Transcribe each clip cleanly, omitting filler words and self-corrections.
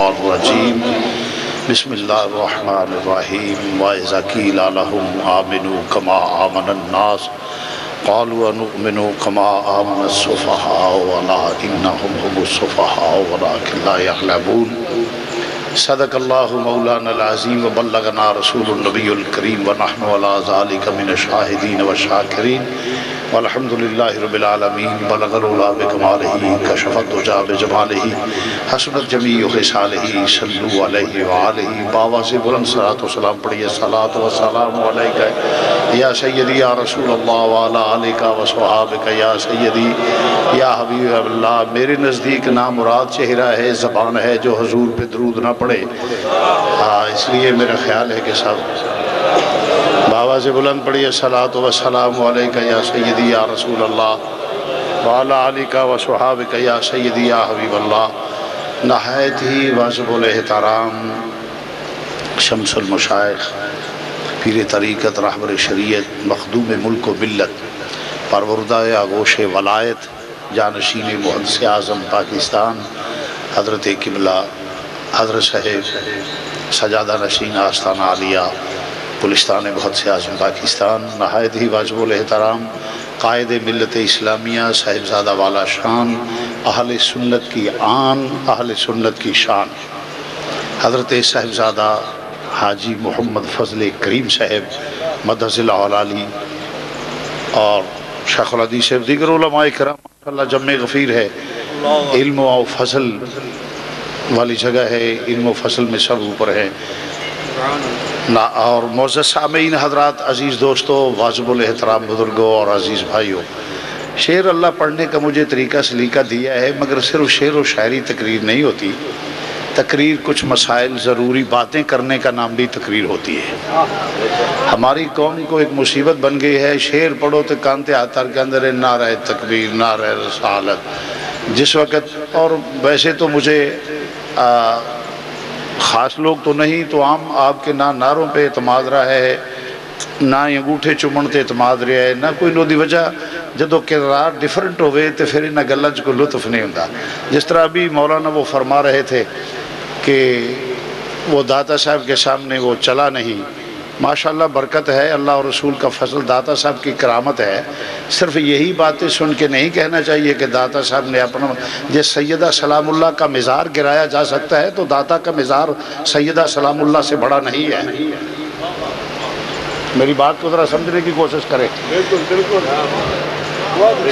रजीम बिस्मिल्लाहिर्रहमानिर्रहीम वाइज़ा क़ीला लहुम आमिनू कमा आमनन्नास क़ालू अनुमिनू कमा आमनस्सुफ़हाउ वला इन्नहुम हुमुस्सुफ़हाउ वलाकिन ला यअलमून सदक़ल्लाहु मौलानल अज़ीम व बल्लगना रसूलुन नबीयुल करीम व नहनु अला ज़ालिका मिनश्शाहिदीन व शाकिरीन वल्हम्दुलिल्लाहि रब्बिल आलमीन बलगल उला बिकमालिही कशफ़त दुजा बिजमालिही हसनत जमीउ खिसालिही सल्लु अलैहि व आलिही बावाज़े बुलंद सलातो सलाम पढ़िए सलात व सलाम अलैका या सय्यदी या रसूलल्लाह व अला आलिका व सहाबिका या सय्यदी या हबीबल्लाह। मेरे नज़दीक नामुराद चेहरा है, ज़बान है जो हुज़ूर पे दुरूद ना पढ़े। हाँ, इसलिए मेरा ख्याल है कि सब बाबा से बुलंद पढ़िए सलात व सलाम अलैका या सय्यदी या रसूल अल्लाह व अला आलिका व सहाबिका या सय्यदी या हबीब अल्लाह। नहायत ही वाजिबुल एहतराम शम्सुल मशाइख पीर तरीक़त रहबर शरीयत मखदूम मुल्क व मिलत परवरदाए आगोश वलायत जानशीन मुहद्दिस आज़म पाकिस्तान हज़रत क़िबला हज़रत साहिब सजादा नशीन आस्ताना आलिया पुलिस्तान मुहद्दिस आज़म पाकिस्तान। नहायत ही वाजिबुल एहतराम कायद मिलत इस्लामिया साहिबज़ादा वाला शान अहल सुन्नत की आन अहल सुन्नत की शान हज़रत साहिबज़ादा हाजी मुहम्मद फ़ज़ल-ए-करीम साहब मदज़िल अली और शेखुल हदीस साहब दीगर उलमाए किराम माशाअल्लाह जम्मे गफ़ीर है। इल्म और फ़ज़ल वाली जगह है, इल्म और फ़ज़ल में सब ऊपर है ना। और मोअज़्ज़ज़ सामीन हज़रात, अज़ीज़ दोस्तों, वाजिबुल एहतराम बुज़ुर्गों और अज़ीज़ भाइयों, शेर अल्लाह पढ़ने का मुझे तरीक़ा सलीका दिया है, मगर सिर्फ शेर व शायरी तकरीर नहीं होती। तकरीर कुछ मसाइल, ज़रूरी बातें करने का नाम भी तकरीर होती है। हमारी कौम को एक मुसीबत बन गई है, शेर पढ़ो तो कानते आतार के अंदर है नारा तकबीर, नारा रसालत जिस वक़्त। और वैसे तो मुझे ख़ास लोग तो नहीं, तो आम आपके ना नारों पे एतमाद रहा है, ना अंगूठे चुमन ते एतमाद रहा है, ना कोई नोदी वजह। जदों किरदार डिफरेंट हो गए तो फिर इन्होंने गलों कोई लुत्फ नहीं होता। जिस तरह अभी मौलाना वो फरमा रहे थे कि वो दाता साहब के सामने वो चला नहीं। माशाल्लाह बरकत है, अल्लाह और रसूल का फ़ज़ल, दाता साहब की करामत है। सिर्फ यही बातें सुन के नहीं कहना चाहिए कि दाता साहब ने अपना, जिस सैयदा सलामुल्लाह का मज़ार गिराया जा सकता है तो दाता का मज़ार सैयदा सलामुल्लाह से बड़ा नहीं है। मेरी बात को ज़रा समझने की कोशिश करें।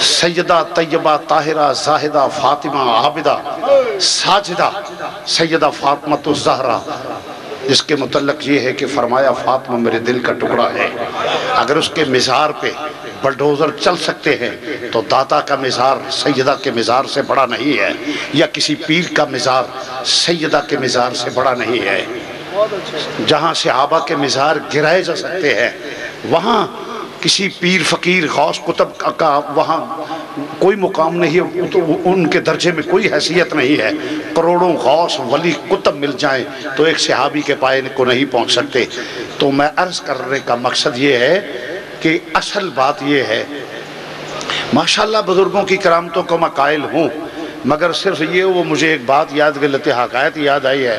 सैयदा तैयबा ताहिरा जाहिदा फ़ातिमा आबिदा साजिदा सैयदा फ़ातिमतुज़्ज़हरा, जिसके मुतल्लक ये है कि फरमाया फ़ातिमा मेरे दिल का टुकड़ा है। अगर उसके मज़ार पे बलडोज़र चल सकते हैं तो दाता का मज़ार सैयदा के मज़ार से बड़ा नहीं है, या किसी पीर का मज़ार सैयदा के मज़ार से बड़ा नहीं है। जहाँ सहाबा के मज़ार गिराए जा सकते हैं वहाँ किसी पीर फ़कीर गौस कुतुब का वहाँ कोई मुकाम नहीं है, तो उनके दर्जे में कोई हैसियत नहीं है। करोड़ों गौस वली कुतुब मिल जाएं तो एक सहाबी के पाए को नहीं पहुँच सकते। तो मैं अर्ज़ करने का मकसद ये है कि असल बात ये है, माशाल्लाह बुज़ुर्गों की करामतों को मैं कायल हूँ, मगर सिर्फ ये वो मुझे एक बात याद गलत हक़ायत याद आई है।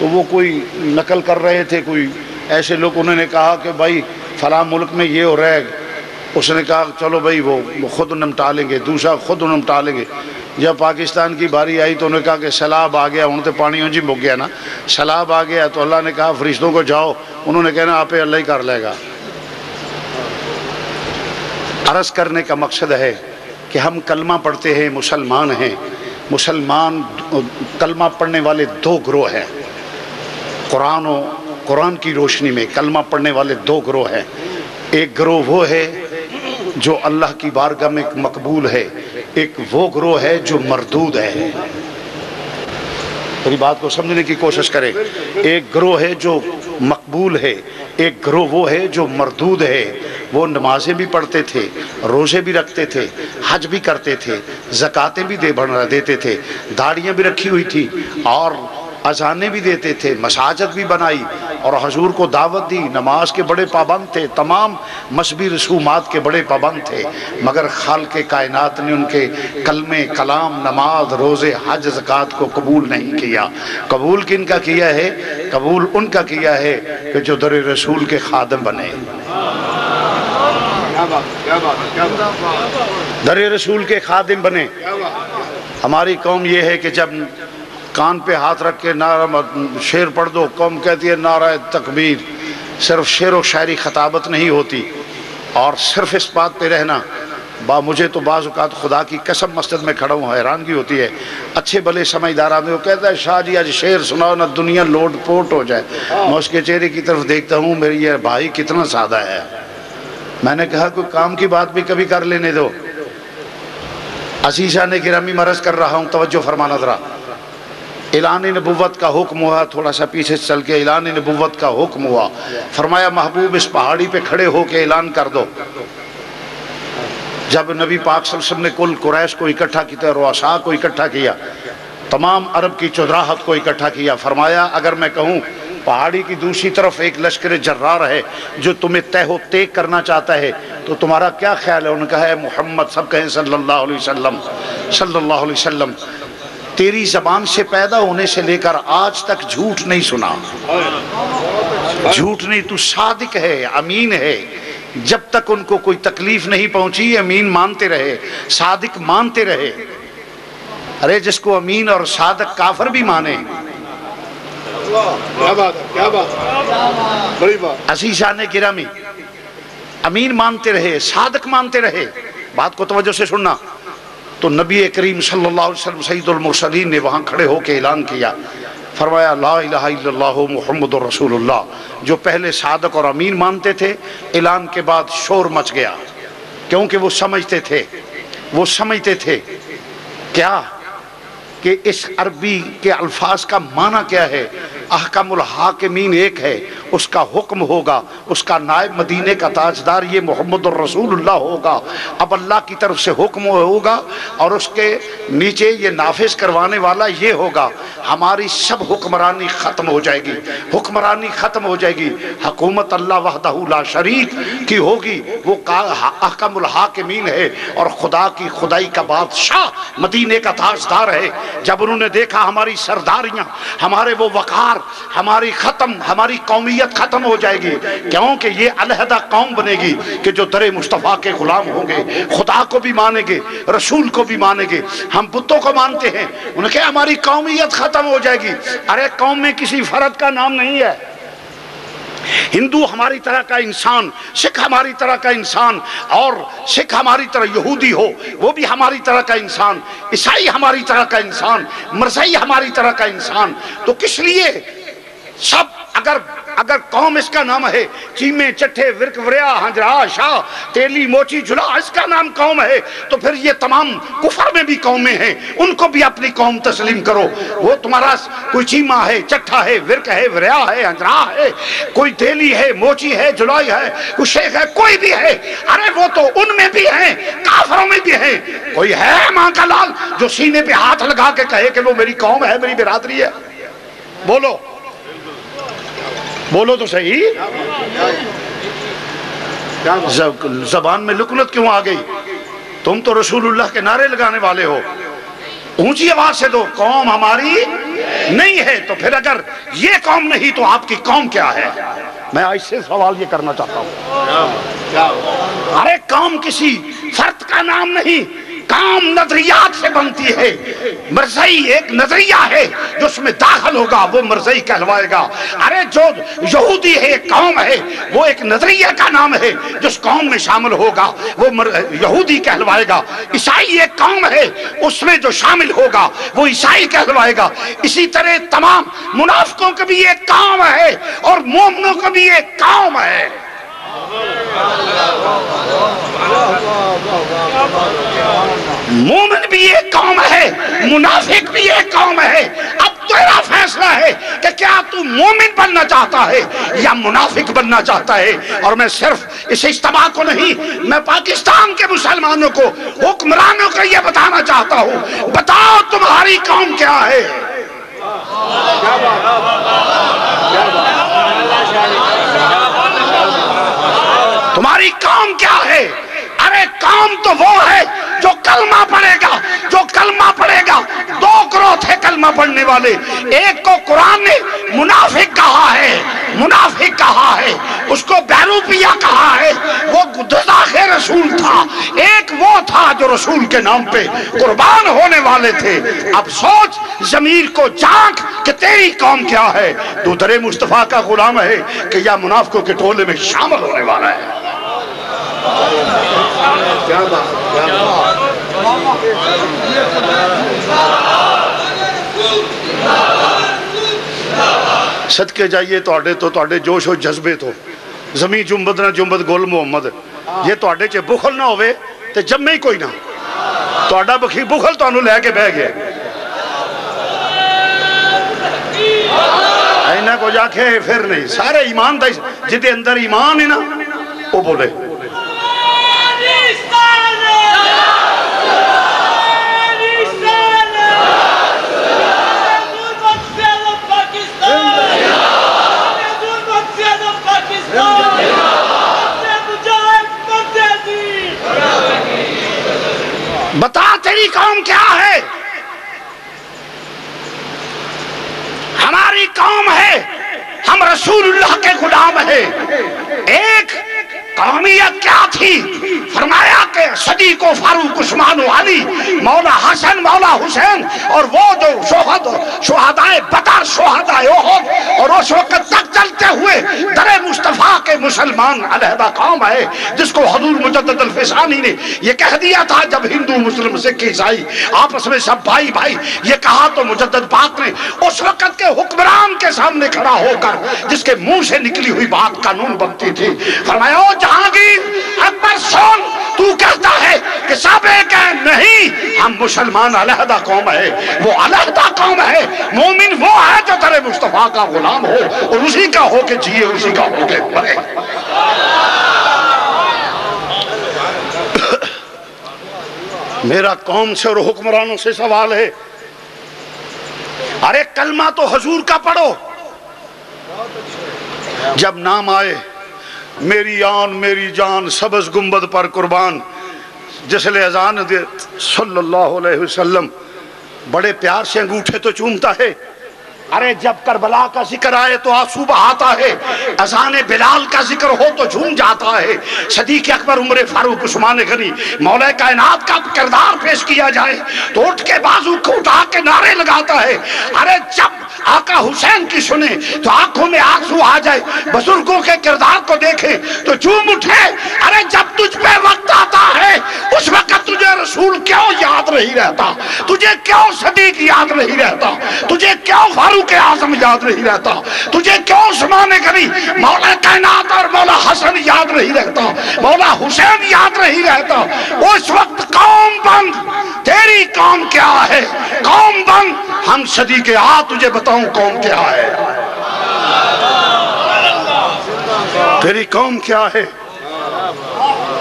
तो वो कोई नकल कर रहे थे, कोई ऐसे लोग, उन्होंने कहा कि भाई फला मुल्क में ये हो रहा है। उसने कहा चलो भाई वो ख़ुद निपटा लेंगे, दूसरा खुद निपटा लेंगे। जब पाकिस्तान की बारी आई तो उन्होंने कहा कि सैलाब आ गया, उन्होंने तो पानी उंजी मुक गया ना, सैलाब आ गया तो अल्लाह ने कहा फरिश्तों को जाओ, उन्होंने कहना आप अल्लाह ही कर लेगा। अर्ज़ करने का मकसद है कि हम कलमा पढ़ते हैं, मुसलमान हैं। मुसलमान कलमा पढ़ने वाले दो ग्रोह हैं, कुरान की रोशनी में कलमा पढ़ने वाले दो ग्रोह हैं। एक ग्रोह वो है जो अल्लाह की बारगाह में मकबूल है, एक वो ग्रोह है जो मरदूद है। मेरी बात को समझने की कोशिश करें। एक ग्रोह है जो मकबूल है, एक ग्रोह वो है जो मरदूद है। वो नमाजें भी पढ़ते थे, रोज़े भी रखते थे, हज भी करते थे, ज़कातें भी देते थे, दाढ़ियाँ भी रखी हुई थी और अजाने भी देते थे, मसाजिद भी बनाई और हुजूर को दावत दी। नमाज के बड़े पाबंद थे, तमाम मजहबी रसूमात के बड़े पाबंद थे, मगर खालिक़े कायनात ने उनके कलमे, कलाम, नमाज, रोज़े, हज, ज़कात को कबूल नहीं किया। कबूल किन का किया है? कबूल उनका किया है कि जो दर रसूल के खादम बने। दर रसूल के खादिम बने। हमारी कौम यह है कि जब कान पे हाथ रख के नारा शेर पढ़ दो, कौम कहती है नारा तकबीर। सिर्फ शेर व शायरी खताबत नहीं होती, और सिर्फ इस बात पे रहना। मुझे तो बाज़ औक़ात खुदा की कसम मस्जिद में खड़ा हूँ, हैरानगी होती है। अच्छे भले समझदार आदमी वो कहता है शाह जी आज शेर सुनाओ ना दुनिया लोट पोट हो जाए। मैं उसके चेहरे की तरफ देखता हूँ, मेरे ये भाई कितना सादा है। मैंने कहा कोई काम की बात भी कभी कर लेने दो। असीसा ने गिरामी मरज़ कर रहा हूँ, तवज्जो फरमाना ज़रा। ऐलान नबुव्वत का हुक्म हुआ, थोड़ा सा पीछे चल के ऐलान नबुव्वत का हुक्म हुआ। फरमाया महबूब इस पहाड़ी पे खड़े होकर ऐलान कर दो। जब नबी पाक सल्लल्लाहु अलैहि वसल्लम ने कुल कुरैश को इकट्ठा किया, रुआसा को इकट्ठा किया, तमाम अरब की चौधराहत को इकट्ठा किया, फरमाया अगर मैं कहूँ पहाड़ी की दूसरी तरफ एक लश्कर जर्रार है जो तुम्हें तहो तेग करना चाहता है तो तुम्हारा क्या ख्याल है? उनका है मोहम्मद। सब कहें सल्लल्लाहु अलैहि वसल्लम, सल्लल्लाहु अलैहि वसल्लम। तेरी ज़बान से पैदा होने से लेकर आज तक झूठ नहीं सुना, झूठ नहीं। तू सादिक है, अमीन है। जब तक उनको कोई तकलीफ नहीं पहुंची अमीन मानते रहे, सादिक मानते रहे। अरे जिसको अमीन और सादिक काफिर भी माने। क्या बात है, क्या बात है, बड़ी बात। अज़ीज़ान गिरामी, अमीन मानते रहे, सादिक मानते रहे। बात को तवज्जो से सुनना। तो नबी करीम सल्लल्लाहु अलैहि वसल्लम सईदुल मुरसलीन ने वहाँ खड़े होकर ऐलान किया, फरमाया ला इलाहा इल्लल्लाह मुहम्मदुर रसूलुल्लाह। जो पहले सादक और अमीन मानते थे, ऐलान के बाद शोर मच गया, क्योंकि वो समझते थे, वो समझते थे क्या कि इस अरबी के अल्फाज का माना क्या है। अहकमुल हाकिमीन एक है, उसका हुक्म होगा, उसका नायब मदीने का ताजदार ये मुहम्मदुर रसूलुल्लाह होगा। अब अल्लाह की तरफ से हुक्म होगा और उसके नीचे ये नाफिज करवाने वाला ये होगा। हमारी सब हुक्मरानी ख़त्म हो जाएगी, हुक्मरानी ख़त्म हो जाएगी। हकूमत अल्लाह वहदहू ला शरीक की होगी, वो अहकमुल हाकिमीन है और खुदा की खुदाई का बादशाह मदीने का ताजदार है। जब उन्होंने देखा हमारी सरदारियाँ, हमारे वो वक़ार, हमारी ख़त्म, हमारी कौमियत खत्म हो जाएगी, क्योंकि ये अलहदा कौम बनेगी कि जो दरे मुस्तफ़ा के गुलाम होंगे, खुदा को भी मानेंगे, रसूल को भी मानेंगे। हम बुतों को मानते हैं, उनके हमारी कौमियत खत्म हो जाएगी। अरे कौम में किसी फर्द का नाम नहीं है। हिंदू हमारी तरह का इंसान, सिख हमारी तरह का इंसान, और सिख हमारी तरह यहूदी हो वो भी हमारी तरह का इंसान, ईसाई हमारी तरह का इंसान, मरसाई हमारी तरह का इंसान। तो किस लिए सब अगर कौम इसका नाम है, चीमे चट्ठे विरक व्रिया हंजरा शाह तेली मोची जुला इसका नाम कौम है, तो फिर ये तमाम कुफर में भी कौमें हैं, उनको भी अपनी कौम तस्लीम करो। वो तुम्हारा कोई चीमा है, चट्ठा है, विरक है, व्रिया है, हंजरा है, कोई तेली है, मोची है, जुलाई है, कोई शेख है, कोई भी है। अरे वो तो उनमें भी है, काफरों में भी है। कोई है माँ का लाल जो सीने पे हाथ लगा के कहे कि वो मेरी कौम है, मेरी बिरादरी है? बोलो, बोलो तो सही। जबान में लुकनत क्यों आ गई? तुम तो रसूलुल्लाह के नारे लगाने वाले हो। ऊंची आवाज से दो, कौम हमारी नहीं है। तो फिर अगर ये कौम नहीं तो आपकी कौम क्या है? मैं आज से सवाल ये करना चाहता हूँ। अरे कौम किसी फर्द का नाम नहीं, काम नजरियात से बनती है। मरज़ई एक नजरिया है जो उसमें दाखिल होगा वो मरज़ई कहलवाएगा। अरे जो यहूदी है एक कौम है, वो एक नजरिया का नाम है जिस कौम में शामिल होगा वो यहूदी कहलवाएगा। ईसाई एक कौम है, उसमें जो शामिल होगा वो ईसाई कहलवाएगा। इसी तरह तमाम मुनाफिकों का भी एक काम है और मोमिनों का भी एक काम है। मोमिन भी एक कौम है, मुनाफिक भी एक कौम है। अब तेरा फैसला है कि क्या तू मोमिन बनना चाहता है या मुनाफिक बनना चाहता है। और मैं सिर्फ इस इज्तिमा को नहीं, मैं पाकिस्तान के मुसलमानों को, हुक्मरानों को यह बताना चाहता हूँ, बताओ तुम्हारी कौम क्या है। तुम्हारी काम क्या है? अरे काम तो वो है जो कलमा पढ़ेगा, जो कलमा पढ़ेगा। दो ग्रोह थे कलमा पढ़ने वाले, एक को कुरान ने मुनाफिक कहा है, मुनाफिक कहा है, उसको बैरूपिया कहा है, वो गुद्दाखे रसूल था। एक वो था जो रसूल के नाम पे कुर्बान होने वाले थे। अब सोच, जमीर को जांच कि तेरी काम क्या है। तू दरे मुस्तफा का गुलाम है कि या मुनाफिकों के टोले में शामिल होने वाला है? क्या बात, क्या बात। सदके जाइए तो जोश और जज्बे तो जमी जुम्बद ना जुम्बद गुल मुहम्मद ये थोड़े च बुखल ना होवे ते जमे ही कोई ना। थोड़ा बखी बुखल तुहानू लैके बह गया। इन्हें कुछ आखे फिर नहीं, सारे ईमान दा जिदे अंदर ईमान है ना वो बोले। बता तेरी कौम क्या है? हमारी कौम है, हम रसूलुल्लाह के गुलाम है। एक कौमियत क्या थी? फरमाया के सदीक फारूक उस्मान वाली, मौला हसन, मौला हुसैन, और वो जो शोहदाए बदर, शोहदाए ओहद, और उस वक्त तक चलते हुए दरे मुस्तफा के मुसलमान अलहदा कौम है, जिसको हजूर मुजद्दद अल-फसानी ने ये कह दिया था जब हिंदू मुस्लिम सिख ईसाई आपस में सब भाई भाई ये कहा तो मुजद्दद पाक ने उस वक्त के हुक्मरान के सामने खड़ा होकर जिसके मुंह से निकली हुई बात कानून बनती थी, फरमाया जहांगीर अकबर सुन, तू कहता है कि सब एक है? नहीं, हम मुसलमान अलहदा कौम है, वो अलहदा कौम है। मोमिन वो है जो तेरे मुस्तफा का गुलाम हो और उसी का हो के जिए, उसी का हो के मरे। मेरा कौम से और हुक्मरानों से सवाल है, अरे कलमा तो हुजूर का पढ़ो। जब नाम आए मेरी आन मेरी जान सबज गुंबद पर कुर्बान, जिसले अजान दे सल्लल्लाहु अलैहि वसल्लम बड़े प्यार से अंगूठे तो चूमता है। अरे जब करबला का जिक्र आए तो आंसू बहाता है, अजान बिलाल का जिक्र हो तो झूम जाता है। सदीक अकबर उम्र फारूक उस्मान गनी मौला कायनात का किरदार पेश किया जाए तो उठ के बाजू को उठा के नारे लगाता है। अरे जब आका हुसैन की सुने तो आंखों में आंसू आ जाए, बुजुर्गों के किरदार को देखे तो झूम उठे। अरे जब तुझ पे वक्त आता है उस वक्त तुझे रसूल क्यों याद नहीं रहता? तुझे क्यों सदीक याद नहीं रहता? तुझे क्यों फारूक आजम याद नहीं रहता? तुझे क्यों उस्मान गनी, मौला कायनात और मौला हसन याद नहीं रहता? मौला हुसैन याद नहीं रहता? उस वक्त कौम बंद, तेरी कौम क्या है? कौम बंद, हम सदीक आ तुझे बताऊं कौम क्या है? तेरी कौम क्या है?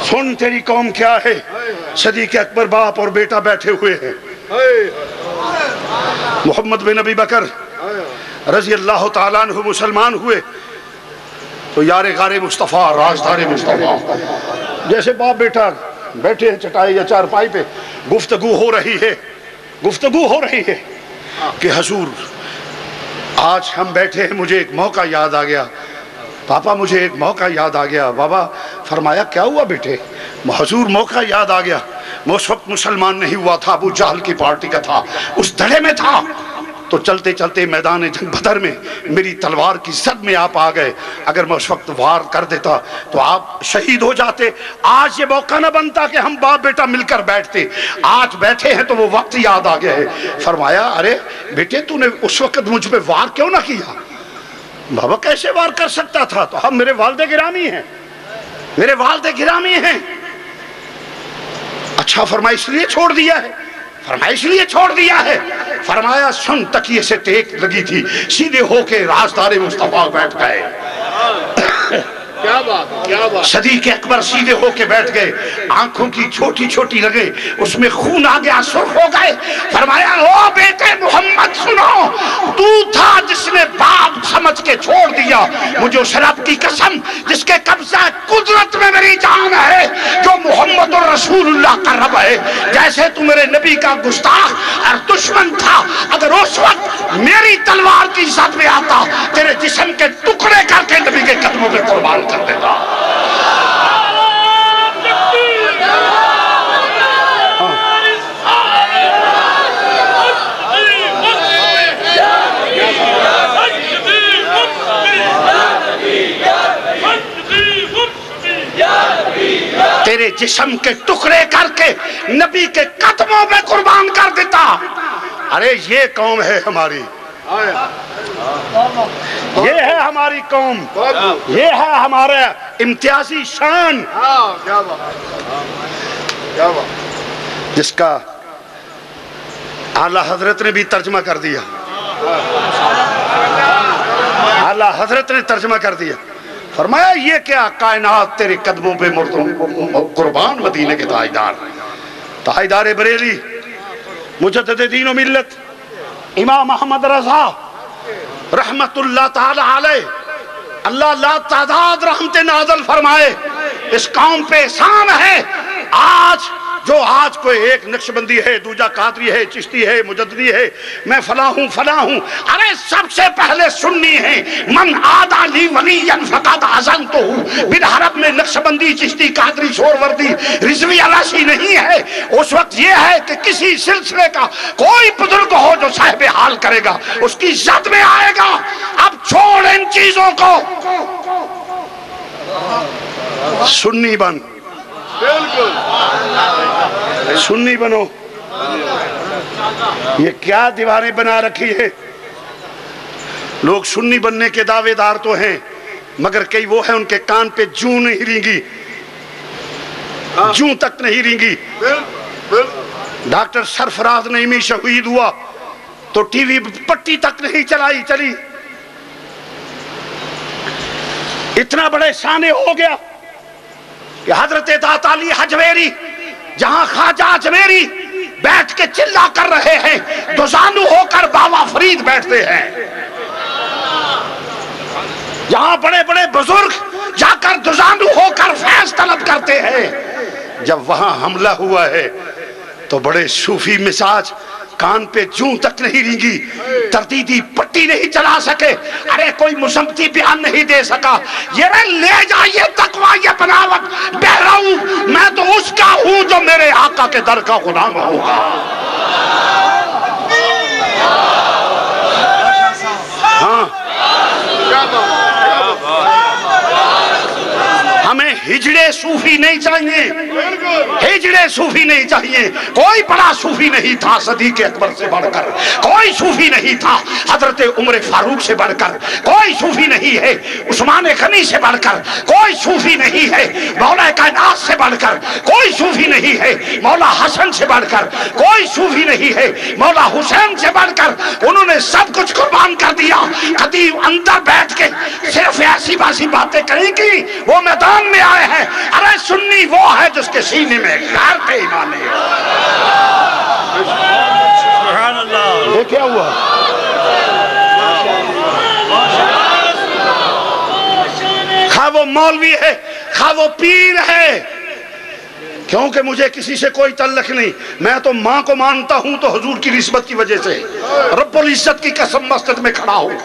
सुन तेरी कौम क्या है? सदीक अकबर बाप और बेटा बैठे हुए हैं। मोहम्मद बिन अबी बकर रजी अल्लाह ताला अन्हु मुसलमान हुए तो यार गारे मुस्तफ़ा, राजदारे मुस्तफ़ा, जैसे बाप बेटा बैठे हैं चटाई या चारपाई पे, गुफ्तगू हो रही है, गुफ्तगू हो रही है कि हुजूर आज हम बैठे हैं, मुझे एक मौका याद आ गया, पापा मुझे एक मौका याद आ गया, बाबा। फरमाया क्या हुआ बेटे? हुजूर मौका याद आ गया, मैं उस वक्त मुसलमान नहीं हुआ था, अबू जहल की पार्टी का था, उस धड़े में था, तो चलते चलते मैदान जंग बदर में मेरी तलवार की जद में आप आ गए, अगर मैं उस वक्त वार कर देता तो आप शहीद हो जाते। आज ये मौका ना बनता कि हम बाप बेटा मिलकर बैठते, आज बैठे हैं तो वो वक्त याद आ गया है। फरमाया अरे बेटे तूने उस वक्त मुझ पे वार क्यों ना किया? बाबा कैसे वार कर सकता था? तो हम मेरे वालिदे गिरामी हैं, मेरे वालिदे गिरामी हैं। अच्छा फरमाया इसलिए छोड़ दिया है? फरमाया इसलिए छोड़ दिया है। फरमाया सुन, तकिए से टेक लगी थी, सीधे होके राजदारे मुस्तफा बैठ गए। क्या बात, क्या बात। सदीक अकबर सीधे होके बैठ गए, आंखों की छोटी छोटी लगे, उसमें खून आ गया, सुर्ख हो गए। फरमाया, ओ बेटे मोहम्मद सुनो, तू था जिसने बाप समझ के छोड़ दिया मुझे, उस रब की कसम जिसके कब्जा कुदरत में मेरी जान है, जो मोहम्मद और रसूलुल्लाह का रब है। जैसे तू मेरे नबी का गुस्ताख और दुश्मन था, अगर उस वक्त मेरी तलवार की इज्जत में आता, तेरे जिस्म के टुकड़े करके नबी के कदमों पे कुर्बान कर देता। तेरे जिस्म के टुकड़े करके नबी के कदमों में कुर्बान कर देता। अरे ये कौम है हमारी, ये है हमारी कौम, ये है हमारा इम्तियाजी शान, जिसका आला हजरत ने भी तर्जमा कर दिया। आला हजरत ने तर्जमा कर दिया, फरमाया ये क्या कायनात तेरे कदमों पे कुर्बान, मदीने के ताजदार, ताजदार बरेली, मुजद्दिदीन व मिल्लत इमाम अहमद रजा रहमतुल्लाह ताला अलैह, अल्लाह ला तादाद रहमत नाज़िल फरमाए, इस कौम पे एहसान है। आज जो आज कोई एक नक्शबंदी है, दूजा कादरी है, चिश्ती है, मुजद्दी है, मैं फला हूँ फला हूँ, अरे सबसे पहले सुन्नी है। मन आदा ली वलीयन फकद अज़नतहू, बिन हरब में नक्शबंदी, चिश्ती, कादरी, शोरवर्दी, रिज़वी, अलाशी नहीं है। उस वक्त यह है कि किसी सिलसिले का कोई बुजुर्ग हो जो साहिब हाल करेगा, उसकी इज्जत में आएगा। अब छोड़ इन चीजों को, सुन्नी बन, बिल्कुल सुन्नी बनो। ये क्या दीवारें बना रखी है। लोग सुन्नी बनने के दावेदार तो हैं, मगर कई वो हैं उनके कान पे जूं नहीं रींगी, जूं तक नहीं रींगी। डॉक्टर सरफराज नईमी शहीद हुआ तो टीवी पट्टी तक नहीं चलाई चली, इतना बड़े शाने हो गया। हजरत दाता अली हजवेरी, जहां ख्वाजा अजमेरी बैठ के चिल्ला कर रहे हैं, दुजानु होकर बाबा फरीद बैठते हैं, जहां बड़े बड़े बुजुर्ग जाकर दुजानु होकर फैस तलब करते हैं। जब वहां हमला हुआ है तो बड़े सूफी मिजाज, कान पे जूं तक नहीं रींगी, तरदीदी पट्टी नहीं चला सके, अरे कोई मुसम्मती बयान नहीं दे सका। ये ले जाइए तकवा, ये बनावट, बहराऊ मैं तो उसका हूं जो मेरे आका के दर का गुलाम होगा। हाँ, हमें हिजड़े सूफी नहीं चाहिए, हिजड़े सूफी नहीं चाहिए। कोई बड़ा सूफी नहीं था सदीक अकबर से बढ़कर, कोई सूफी नहीं था हजरत उमर फारूक से बढ़कर, कोई सूफी नहीं है उस्मान गनी से बढ़कर, कोई सूफी नहीं है मौला कायनात से बढ़कर, कोई सूफी नहीं है मौला हसन से बढ़कर, कोई सूफी नहीं है मौला हुसैन से बढ़कर। उन्होंने सब कुछ कुर्बान कर दिया। खतीब अंदर बैठ के सिर्फ ऐसी बासी बातें करेगी, वो मैदान में आए हैं। अरे सुन्नी वो है जिसके सीने में घर पे ईमान है। सुभान अल्लाह, ये क्या हुआ? खा वो मौलवी है, खा वो पीर है, क्योंकि मुझे किसी से कोई तल्लक नहीं। मैं तो माँ को मानता हूँ तो हजूर की रिश्वत की वजह से, रब्बुल इज्जत की कसम मस्जिद में खड़ा हूँ,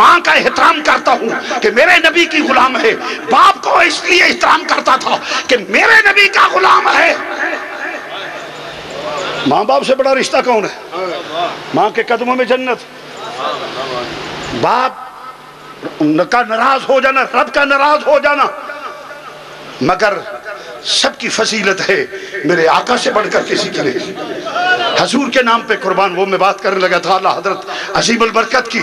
माँ का एहतराम करता हूँ कि मेरे नबी की गुलाम है। बाप को इसलिए एहतराम करता था कि मेरे नबी का गुलाम है। माँ बाप से बड़ा रिश्ता कौन है? माँ के कदमों में जन्नत। बाप का नाराज हो जाना, रब का नाराज हो जाना, मगर सबकी फसीलत है, मेरे आका से बढ़कर किसी की नहीं। हजूर के नाम पे कुर्बान। वो मैं बात करने लगा था अला हजरत अजीमुल बरकत की।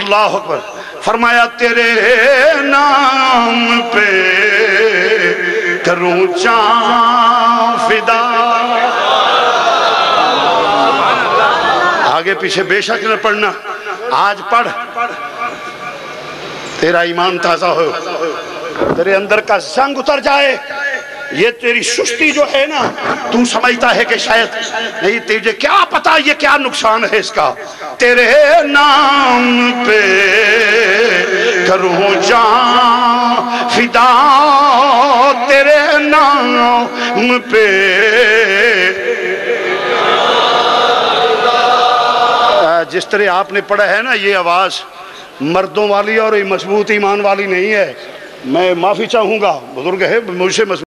अल्लाह अकबर। फरमाया तेरे नाम पे करूं जान फिदा। आगे पीछे बेशक न पढ़ना, आज पढ़, तेरा ईमान ताजा हो। तेरे अंदर का जंग उतर जाए। ये तेरी सुस्ती जो है ना, तू समझता है कि शायद नहीं, तुझे क्या पता ये क्या नुकसान है इसका। तेरे नाम पे करूं जान फिदा, तेरे नाम पे जिस तरह आपने पढ़ा है ना, ये आवाज़ मर्दों वाली और मजबूत ईमान वाली नहीं है। मैं माफ़ी चाहूँगा, बुजुर्ग है मुझसे।